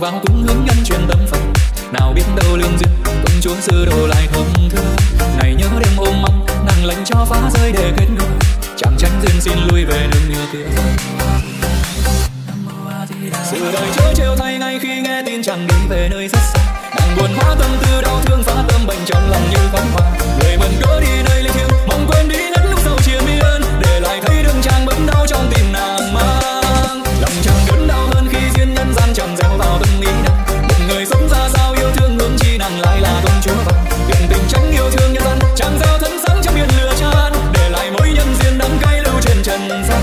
vào cũng hướng nhân truyền tâm Phật. Nào biết đâu lương duyên, công chúa sư đồ lại thông thương. Này nhớ đêm ôm mong, nàng lành cho phá rơi để kết nối. Chàng tránh duyên xin lui về đường như kia. Sự đời chớ trêu thay ngay khi nghe tin chàng đi về nơi rất xa. Nàng buồn hóa tâm tư đau thương phá tâm bệnh trong lòng như phóng hoa. Người mình cớ đi nơi linh thiêng, mong quên đi ngất lúc sau chia mi ơn. Để lại thấy đường chàng vẫn đau trong tim nàng mang. Lòng chàng đớn đau hơn khi duyên nhân gian chàng gieo vào tâm ý nàng. Một người sống ra sao yêu thương hướng chi nàng lại là công chúa vàng. Biển tình tránh yêu thương nhân gian, chàng gieo thân sáng trong biển lửa chan. Để lại mỗi nhân duyên đắng cay lưu trên trần gian.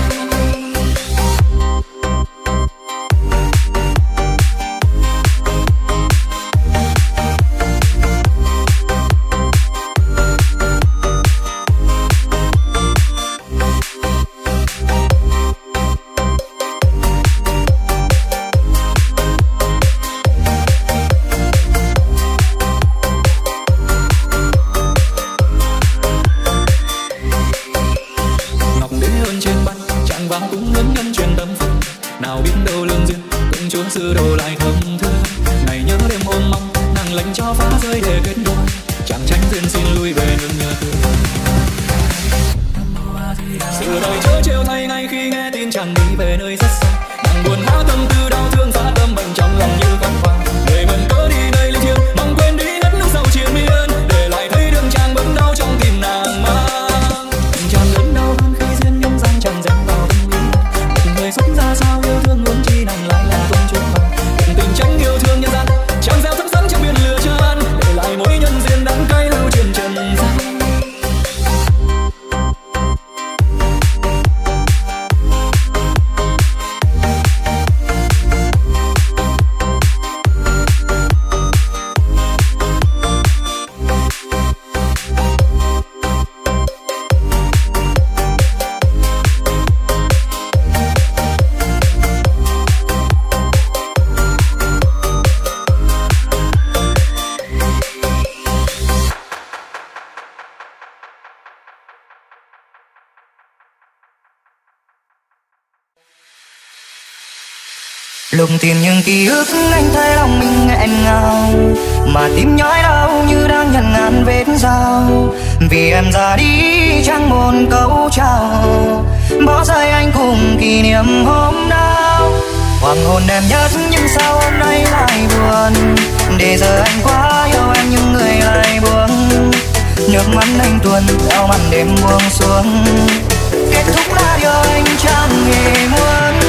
Lùng tìm những ký ức anh thấy lòng mình nghẹn ngào, mà tim nhói đau như đang nhận ngàn vết dao. Vì em ra đi chẳng một câu chào, bỏ rơi anh cùng kỷ niệm hôm nào. Hoàng hôn em nhất nhưng sao hôm nay lại buồn. Để giờ anh quá yêu em nhưng người lại buông. Nước mắt anh tuôn theo màn đêm buông xuống. Kết thúc là điều anh chẳng hề muốn.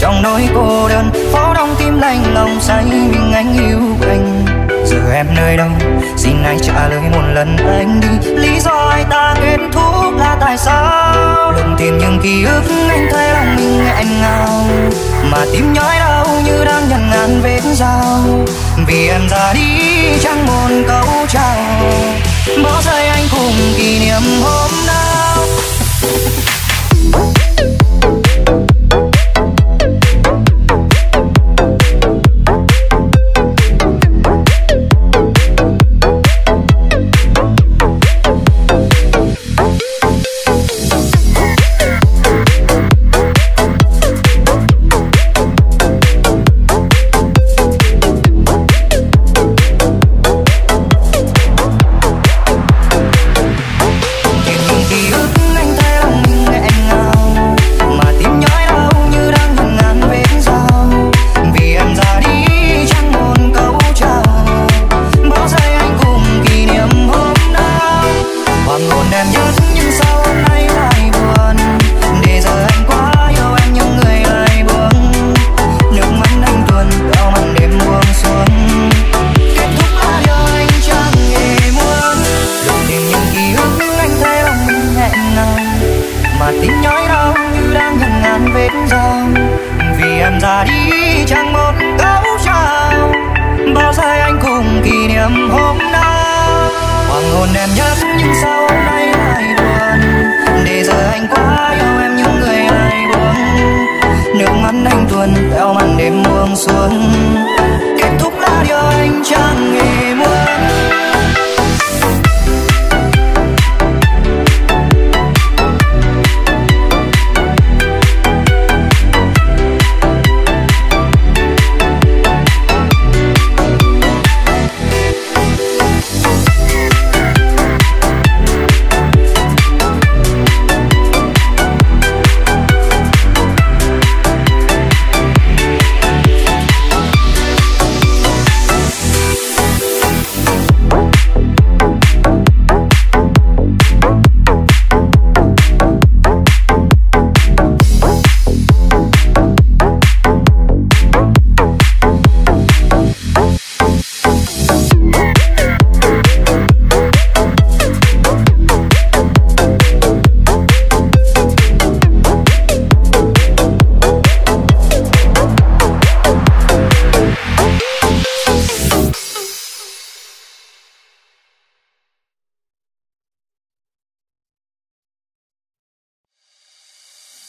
trong nỗi cô đơn phố đông tim lạnh lòng say mình anh yêu anh. Giờ em nơi đâu, xin anh trả lời một lần anh đi. Lý do anh ta kết thúc là tại sao? Lần tìm những ký ức anh thấy là mình nghẹn ngào, mà tim nhói đau như đang nhận ngàn vết dao. Vì em ra đi chẳng một câu chào, bỏ rơi anh cùng kỷ niệm hôm nào.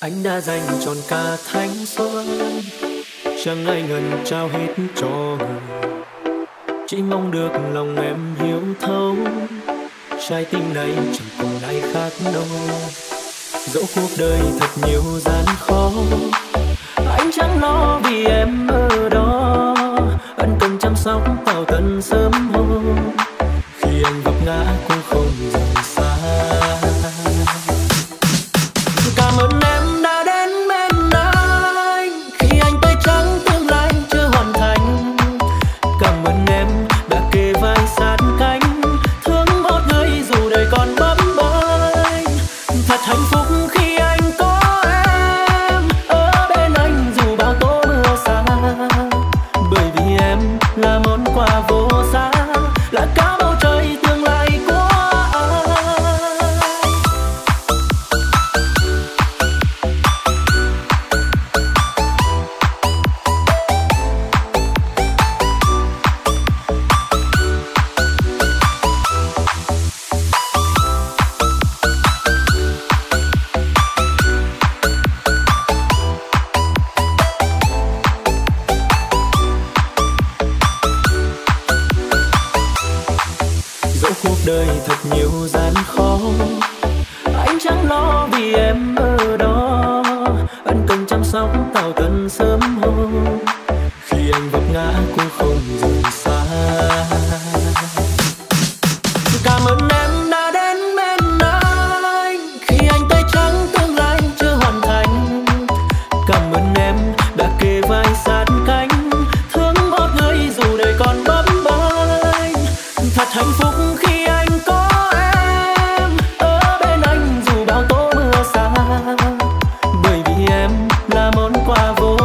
Anh đã dành tròn cả thanh xuân, chẳng ai ngần trao hết cho người. Chỉ mong được lòng em hiểu thấu, trái tim này chẳng còn ai khác đâu. Dẫu cuộc đời thật nhiều gian khó, anh chẳng lo vì em ở đó. Ân cần chăm sóc vào tận sớm hôm, khi anh vấp ngã cũng không rời xa. Cảm ơn em. Là món quà vô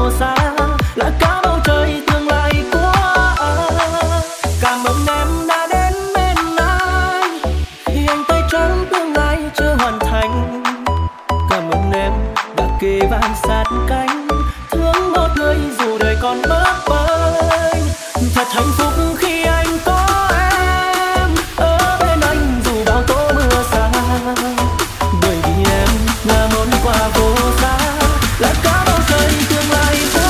còn bấp bênh. Thật hạnh phúc khi anh có em ở bên anh dù bão tố mưa xa, bởi vì em là món quà vô giá, là cả bao giây tương lai của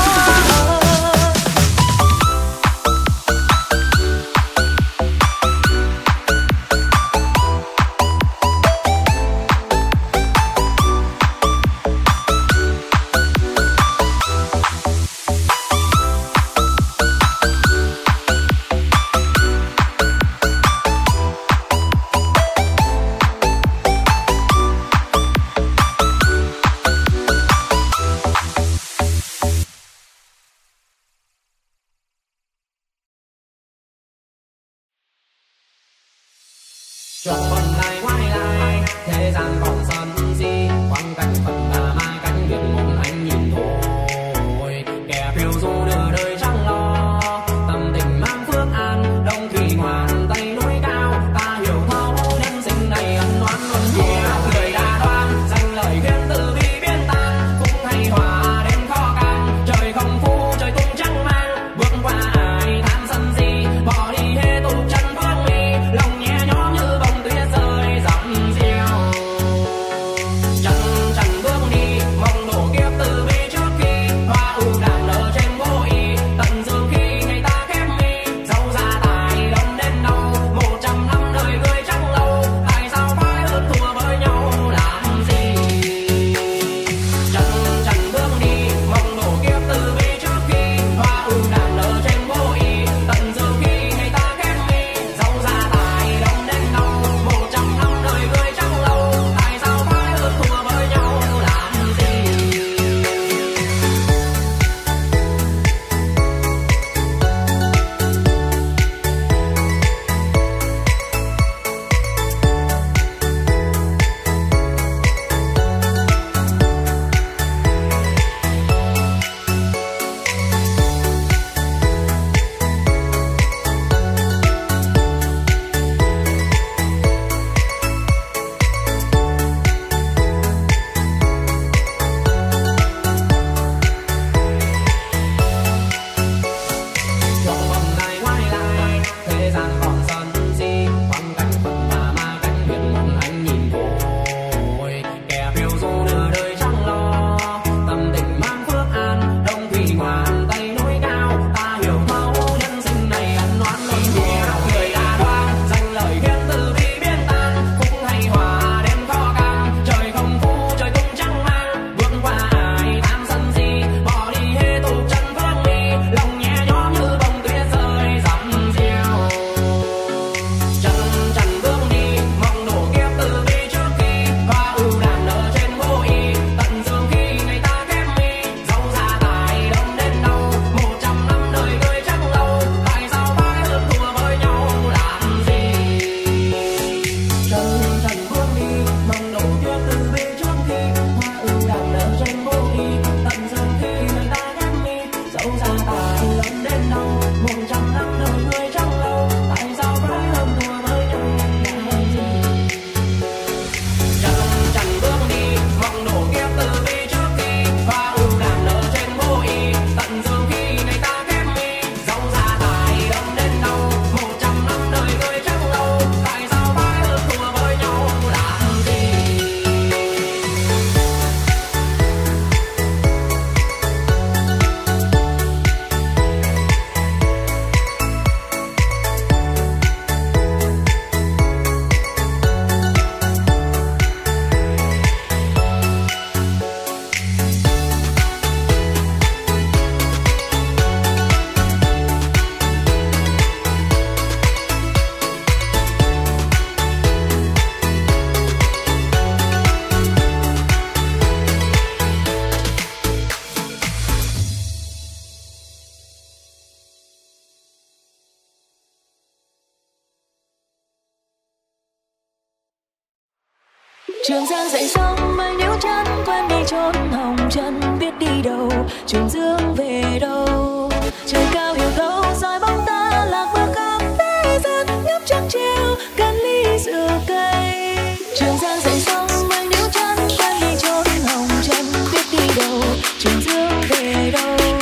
Trường Giang dậy sóng mai nếu chân quen đi chốn hồng chân biết đi đâu Trường Dương về đâu trời cao hiểu thấu soi bóng ta lạc bước khắp thế gian ngấp trăng treo cạn ly giữa cây Trường Giang dậy sóng mai nếu chân quen đi chốn hồng chân biết đi đâu Trường Dương về đâu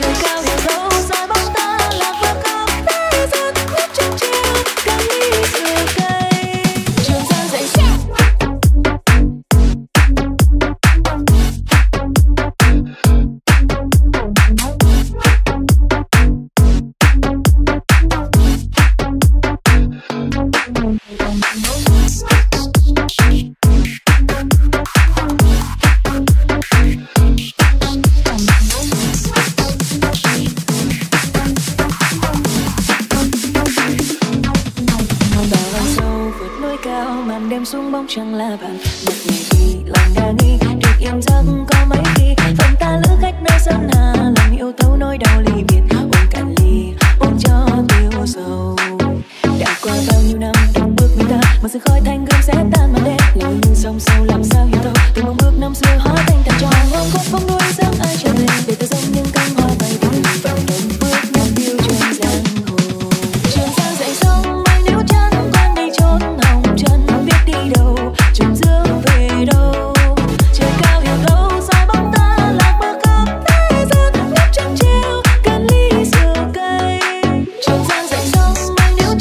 trời cao hiểu em xuống bóng chẳng là bạn. Một ngày khi lòng đã nghĩ không được em giấc có mấy khi phòng ta lữ khách nơi sơn hà làm yêu tấu nỗi đau ly biệt. Uống cạn ly uống cho tiêu sầu đã qua bao nhiêu năm trong bước người ta mà sự khói thanh gươm sẽ tan mà đen ngồi như sông sâu làm sao hiểu đâu từng mong bước năm xưa hóa thành thành tròn ngon khúc bóng nuôi giấc ai trở về để ta giống những cánh hoa bay bay vào từng bước nhau yêu trên giang hồ trường giang dậy sông mai nếu chân con đi trốn hồng chân không biết đi đâu trầm dương về đâu trời cao hiểu đâu soi bóng ta lạc bước khắp thế gian ngập trăng treo cạn ly rượu cây trường giang dậy sông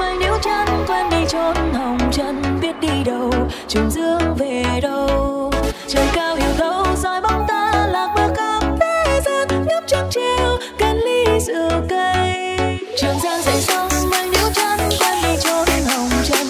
mai nếu chân con đi trốn hồng chân không biết đi đâu trầm dương về đâu trời cao hiểu đâu soi bóng ta lạc bước khắp thế gian ngập trăng treo cạn ly rượu cây trường giang dậy sông dậy sông mai nếu chân quen đi trốn hồng chân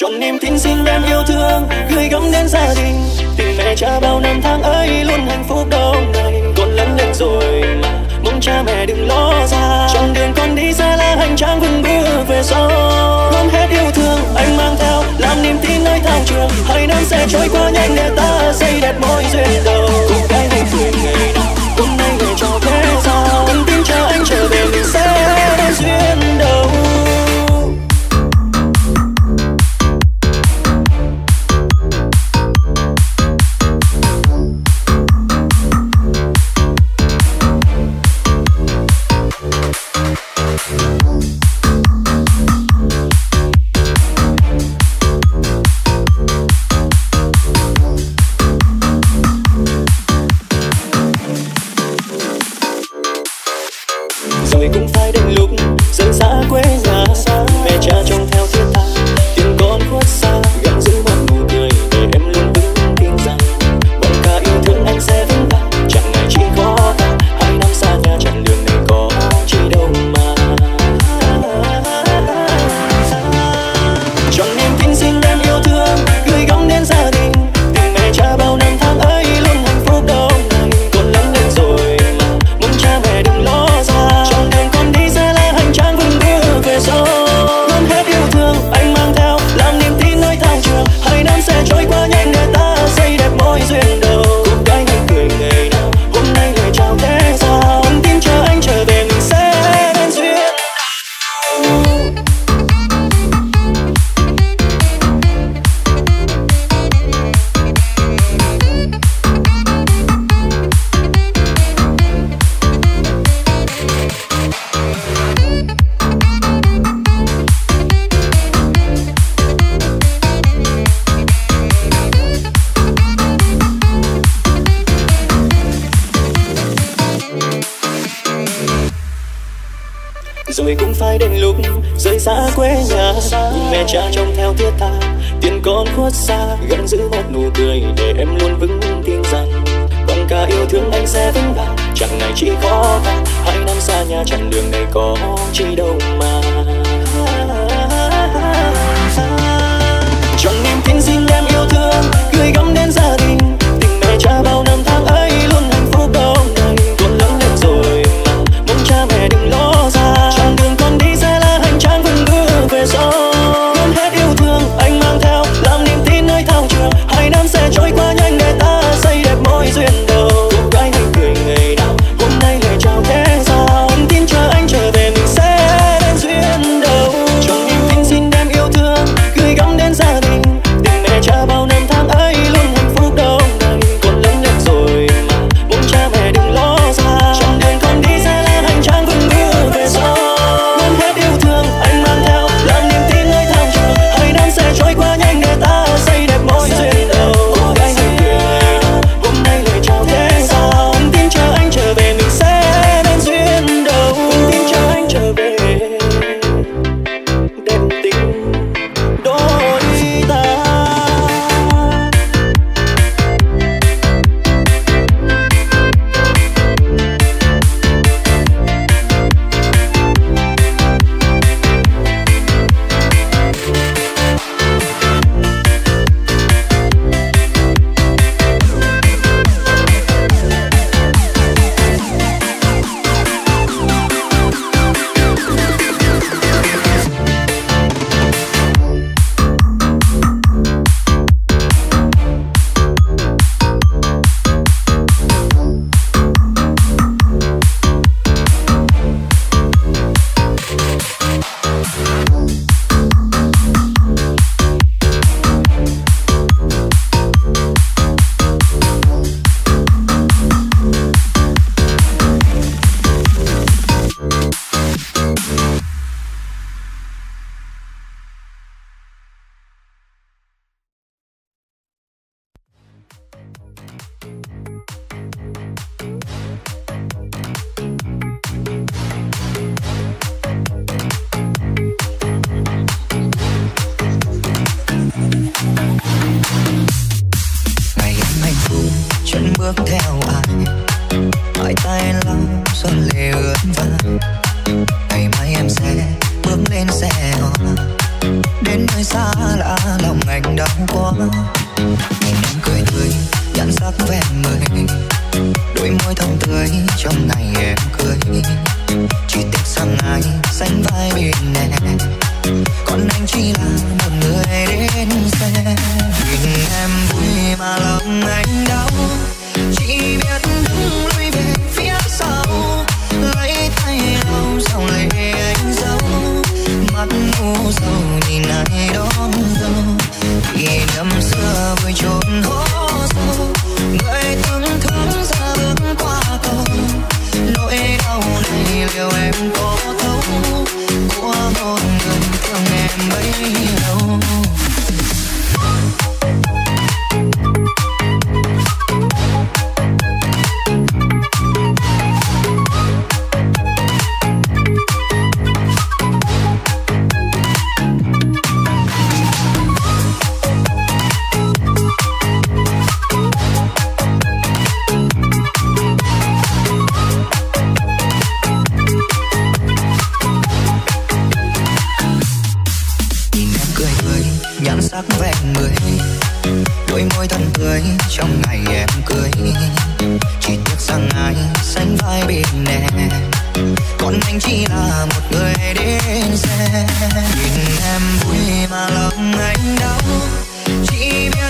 trong niềm tin xin đem yêu thương gửi gắm đến gia đình tình mẹ cha bao năm tháng ấy luôn hạnh phúc đông đầy con lớn lên rồi mà mong cha mẹ đừng lo ra trong đường con đi xa là hành trang vững bước về sau gom hết yêu thương anh mang theo làm niềm tin nơi thao trường hãy năm sẽ trôi qua nhanh để ta xây đẹp mối duyên đầu cùng cái hạnh phúc ngày nào hôm nay về cho thế sao con tin chờ anh trở về mình sẽ đem duyên đầu. Rồi cũng phải đến lúc rời xa quê nhà, cùng mẹ cha trông theo thiết tha, tiền con khuất xa, gắng giữ một nụ cười để em luôn vững tin rằng bằng cả yêu thương anh sẽ vững vàng. Chẳng này chỉ khó khăn, 2 năm xa nhà, chặng đường này có chi đâu mà. Trong niềm tin xin em yêu thương, gửi gắm đến gia đình, tình mẹ cha bao năm tháng ấy luôn hạnh phúc đâu này. Con lớn lên rồi mà, mong cha mẹ đừng lo. Mà lòng anh đau, chỉ biết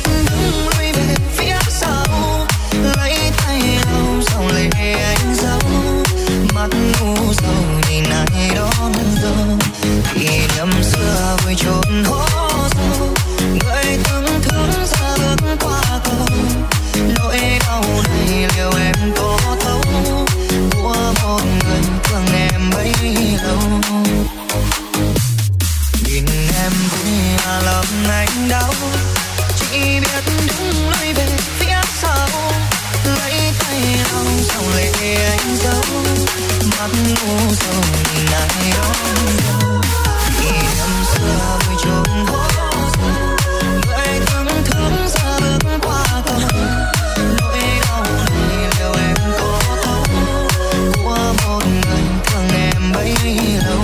đứng lui về phía sau, sao lệ anh giấu mắt u sầu này đó. Khi năm xưa mới trốn vô giờ, người thương thương ra bước qua cơn nỗi đau này liệu em có thấu của một người thương em bấy lâu.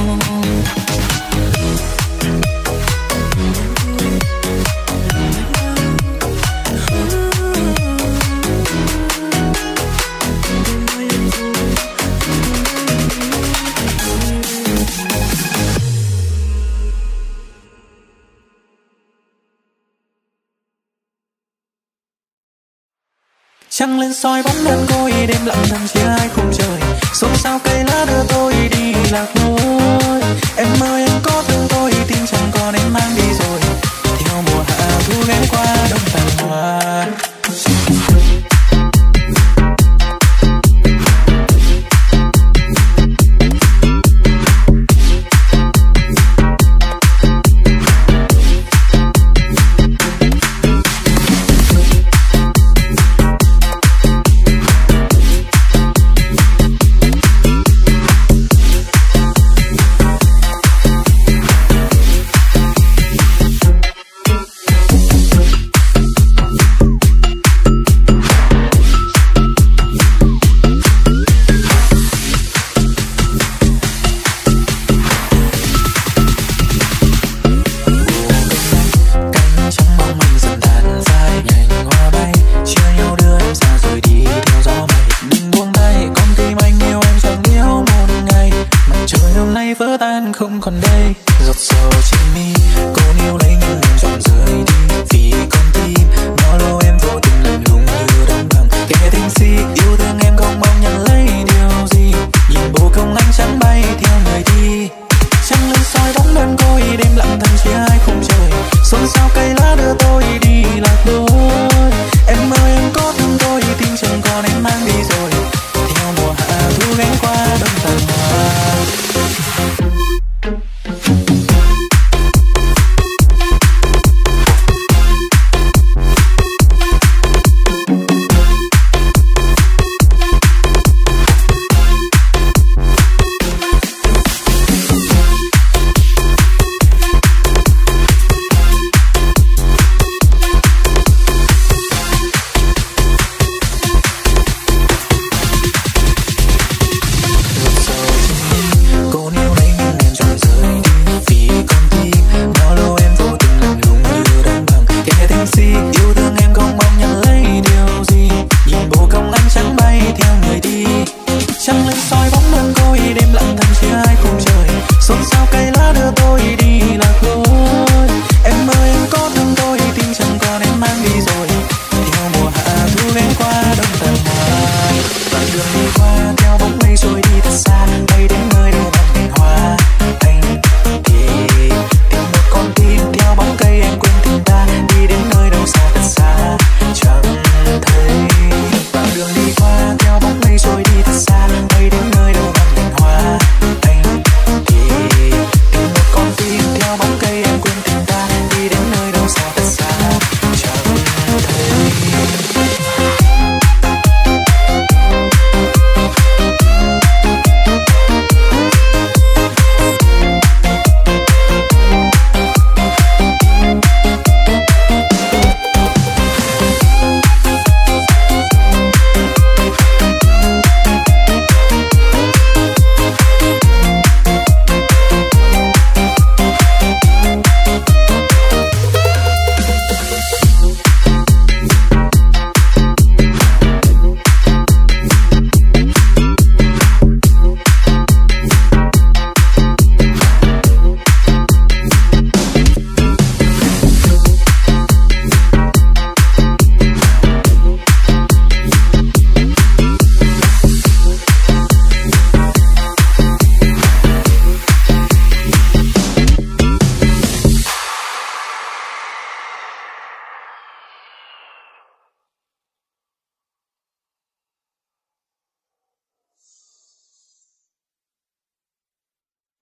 Trăng lên soi bóng đêm cô y đêm lặng thầm chia hai khung trời, xuống sao cây lá đưa tôi đi lạc lối. Em ơi em có thương tôi tin chẳng còn em mang đi rồi, theo mùa hạ thu ghé qua đông tàn hoa.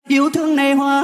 Yêu thương này hóa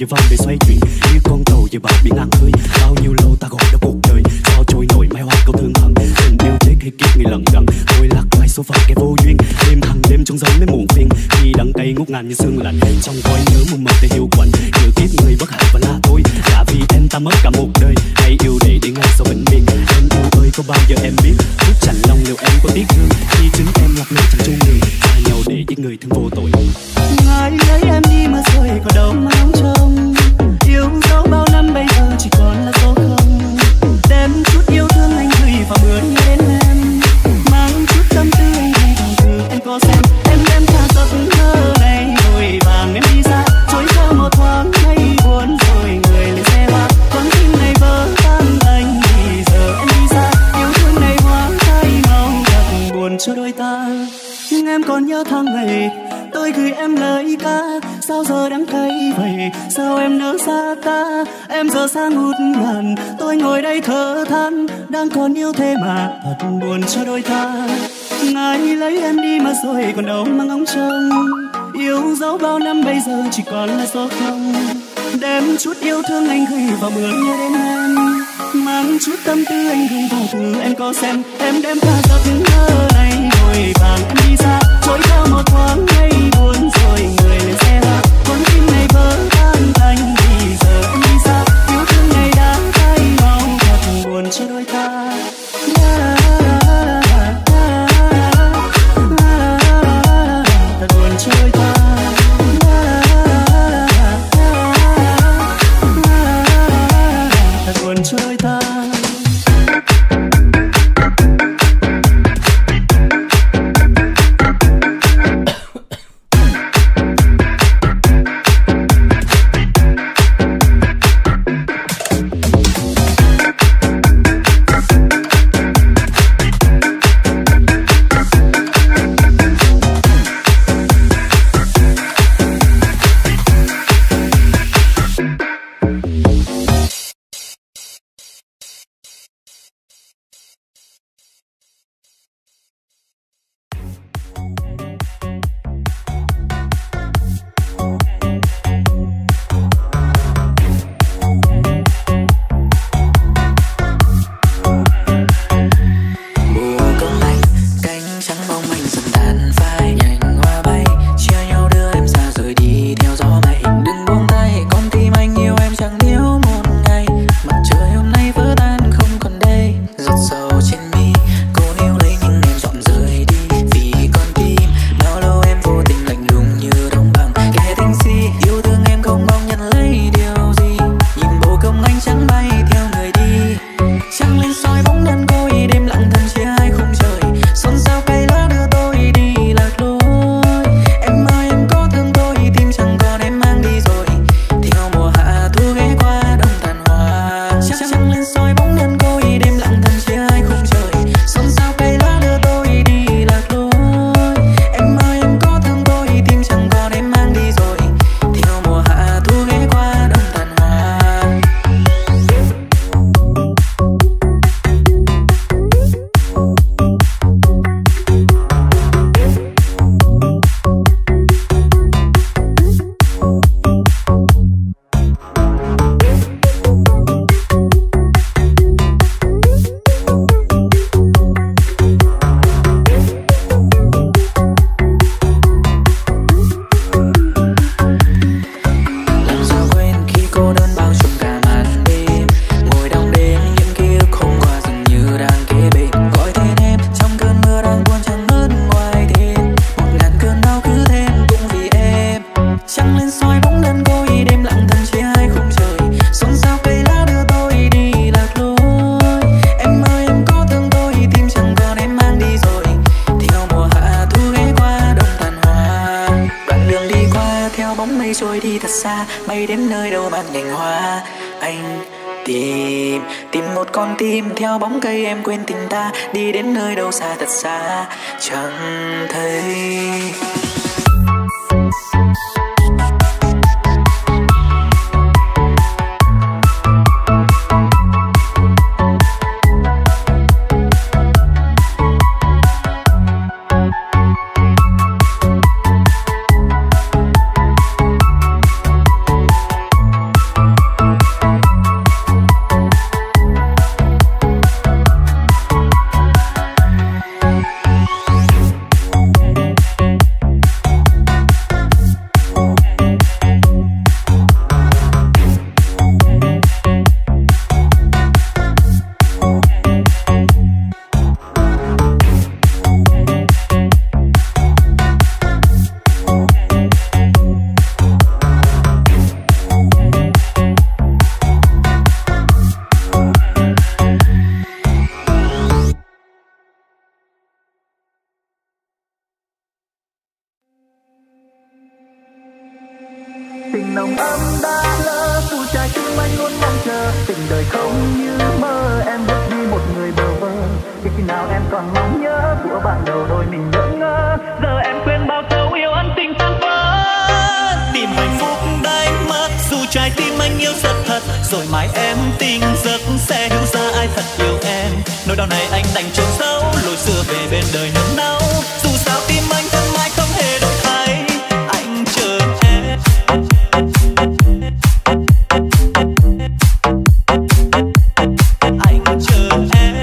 về vòng để xoay chuyển như con tàu về bạc biển ăn hơi. Bao nhiêu lâu ta gọi đã cuộc đời cho trôi nổi mai hoa câu thương thầm tình yêu chết hay kiếp người lần đằng tôi lạc loài số phận kẻ vô duyên đêm thằng đêm trong gió mới muộn phiền khi đắng cay ngút ngàn như sương lạnh trong coi nhớ mù mờ để hiu quạnh nhiều kiếp người bất hạnh và la tôi đã vì em ta mất cả một đời hay yêu để ngay sau bệnh viện em yêu ơi có bao giờ em biết chút chạnh lòng liệu em có tiếc thương khi chính em lạc lối chẳng chung đường xa nhau để giết người thương vô tội. Ngài lấy em đi mà rồi có đâu mà không trông yêu dấu bao năm bây giờ chỉ còn là số không đem chút yêu thương anh gửi vào bữa đến em mang chút tâm tư anh hay vào từ em có xem em đem ta giấc mơ này rồi vàng em đi ra chối theo một thoáng hay buồn rồi người lên xe hoa con tim này vỡ tan anh thì giờ em đi ra yêu thương này hóa thay màu đặc buồn cho đôi ta nhưng em còn nhớ tháng ngày tôi gửi em lời ca sao giờ đắng cay vậy sao em nỡ xa ta em giờ xa ngút ngàn tôi ngồi đây thở than đang còn yêu thế mà thật buồn cho đôi ta. Ngài lấy em đi mà rồi còn đâu mang ngóng trông yêu dấu bao năm bây giờ chỉ còn là số không đem chút yêu thương anh gửi vào bữa như đêm em mang chút tâm tư anh gửi vào từ em có xem em đem cả giấc mơ này rồi vàng em đi ra trôi theo một thoáng hay buồn rồi người lên xe ra con tim này vỡ tan thành vì giờ em đi ra yêu thương này đã thay màu thật buồn cho đôi ta. Tình nồng ấm đã lỡ, phù trái tim anh luôn mong chờ. Tình đời không như mơ, em bước đi một người bờ vơ. Khi nào em còn mong nhớ của bạn đầu đôi mình ngỡ ngơ. Giờ em quên bao câu yêu ân tình tan vỡ. Tìm hạnh phúc đánh mất, dù trái tim anh yêu rất thật. Rồi mãi em tình giấc sẽ hiểu ra ai thật yêu em. Nỗi đau này anh đành trốn giấu, lối xưa về bên đời nắng nâu. Dù sao tim anh vẫn mãi không hề đổi thay. Anh chờ em. Anh chờ em.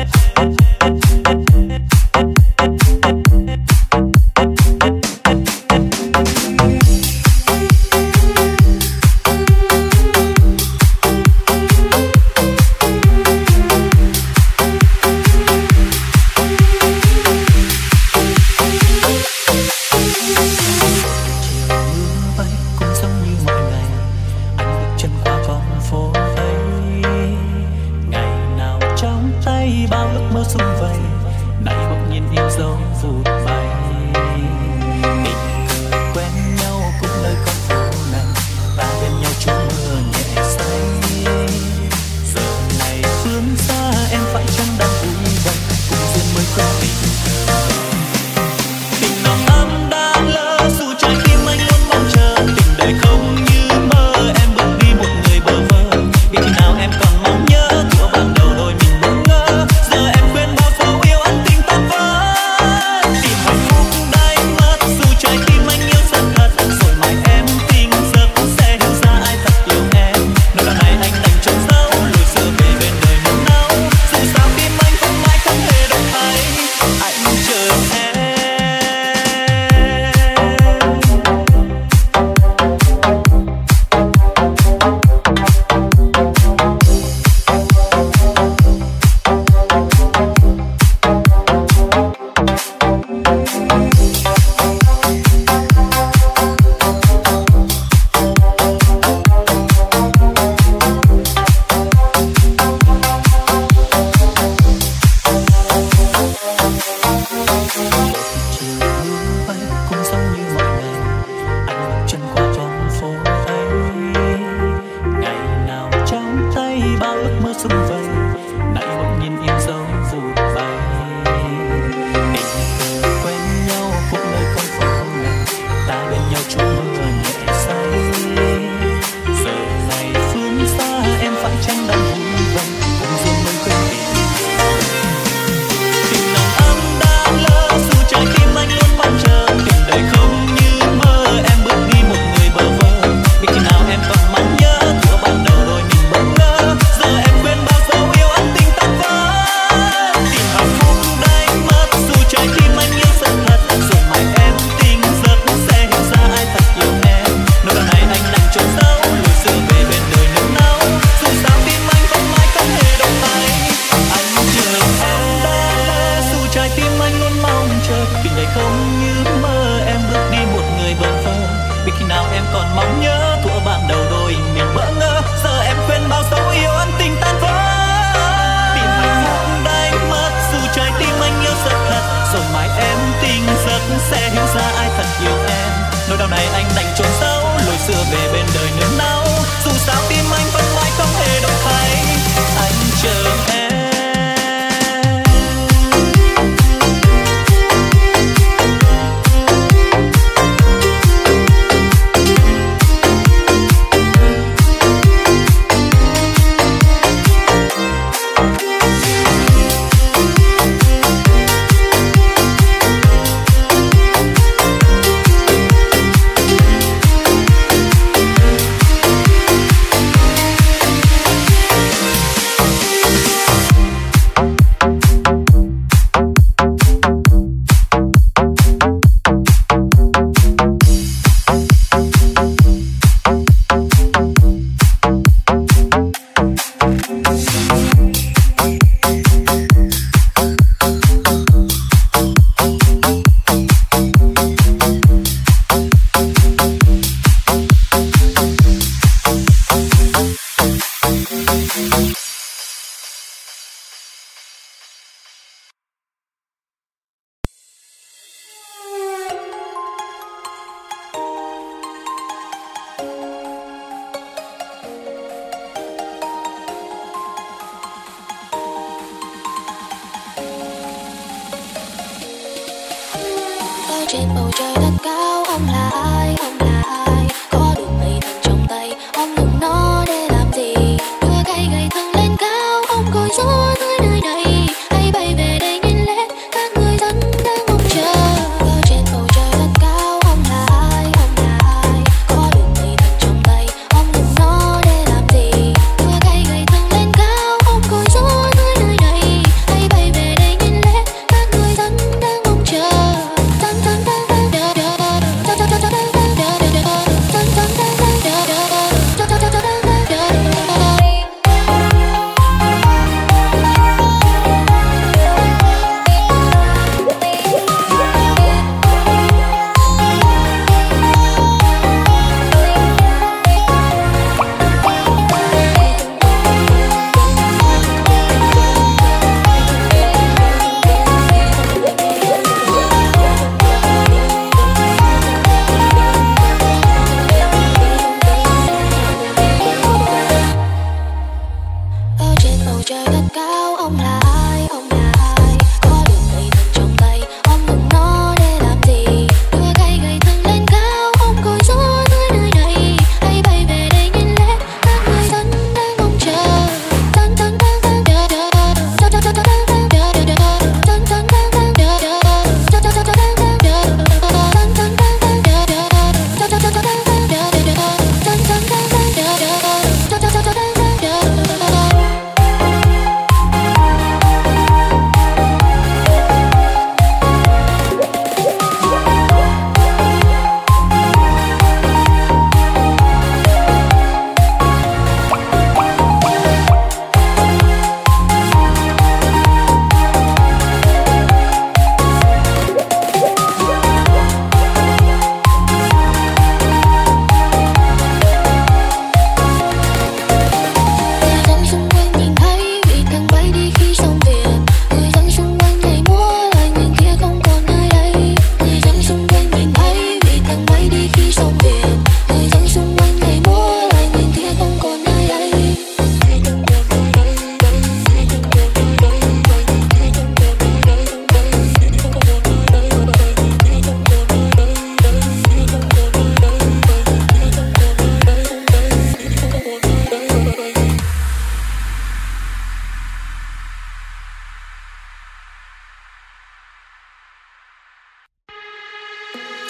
trên bầu trời thật cao. Ông là ai, ông là ai, có được mây thần trong tay, ông dùng nó để làm gì? Đưa cây gậy thẳng lên cao, ông gọi gió tới nơi này. Hãy bay về đây nhìn lên, các người dân đang mong chờ. Ở trên bầu trời thật cao, ông là ai, ông là ai, có được mây thần trong tay, ông dùng nó để làm gì? Đưa cây gậy thẳng lên cao, ông gọi gió tới nơi này. Hãy bay về đây nhìn lên, các người dân đang mong chờ. Trời thật cao, ông là ai, ông là ai, có được cây thần trong tay, ông dùng nó để làm gì? Đưa cây gậy thẳng lên cao, ông gọi gió tới nơi này. Hãy bay về đây nhìn lên, các người dân đang mong chờ.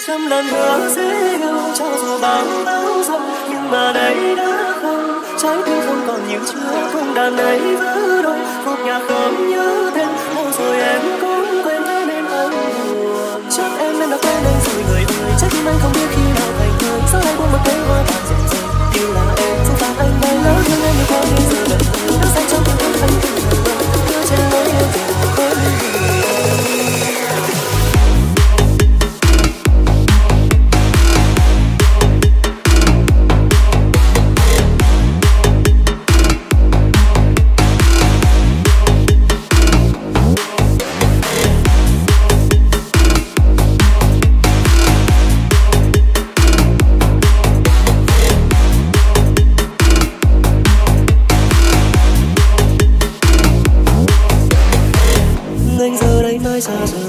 Trăm lần hứa dễ đâu cho dù bao bão giông, nhưng mà đây đã không, trái tim không còn như chưa, không đàn ấy vỡ đôi, khúc nhạc không nhớ tên, lâu rồi em cũng quên thế nên anh buồn. Chắc em nên đã quên anh rồi người ơi, chắc tim anh không biết khi nào thành người. Sao anh buông một cây hoa tàn dần dần, yêu là em sẽ phạt anh bay lớn nhưng em như thế bây giờ là đã say trong tim anh từ từ, đưa trên lối em về với người. Hãy subscribe cho kênh Tránh Duyên.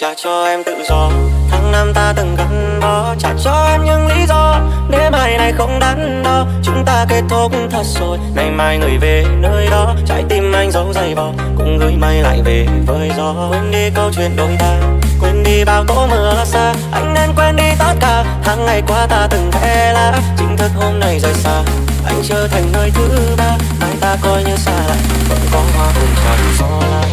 trả cho em tự do. Tháng năm ta từng gắn bó, trả cho em những lý do để bài này không đắn đo. Chúng ta kết thúc thật rồi, ngày mai người về nơi đó. Trái tim anh giấu dày vò, cùng gửi mây lại về với gió. Quên đi câu chuyện đôi ta, quên đi bao tố mưa xa. Anh nên quên đi tất cả tháng ngày qua ta từng thề là. Chính thức hôm nay rời xa, anh trở thành nơi thứ ba. Mai ta coi như xa lại, vẫn có hoa hồng tràn gió lá.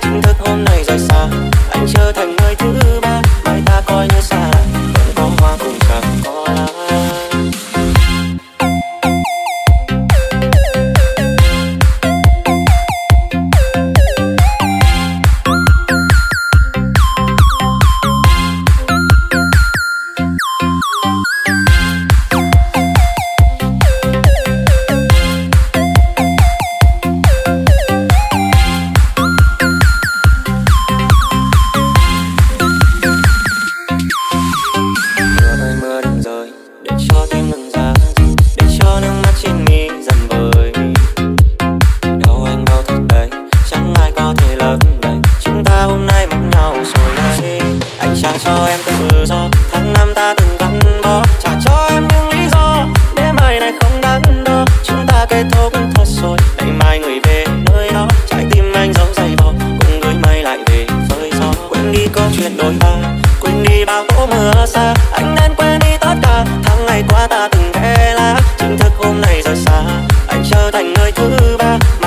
Chính thức hôm nay rời xa, anh trở thành người thứ ba.